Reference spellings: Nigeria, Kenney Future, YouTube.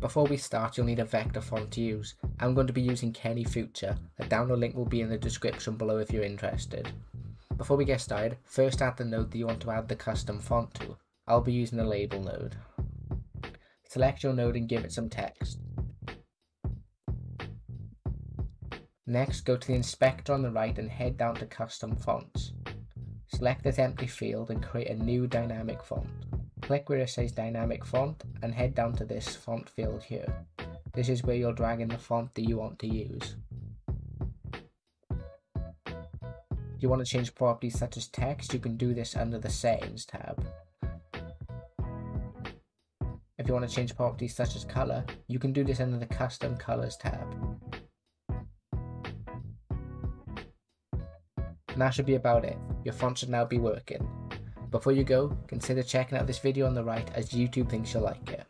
Before we start, you'll need a vector font to use. I'm going to be using Kenney Future. The download link will be in the description below if you're interested. Before we get started, first add the node that you want to add the custom font to. I'll be using the label node. Select your node and give it some text. Next, go to the inspector on the right and head down to custom fonts. Select this empty field and create a new dynamic font. Click where it says dynamic font and head down to this font field here. This is where you'll drag in the font that you want to use. If you want to change properties such as text, you can do this under the settings tab. If you want to change properties such as color, you can do this under the custom colors tab. And that should be about it. Your font should now be working. Before you go, consider checking out this video on the right as YouTube thinks you'll like it.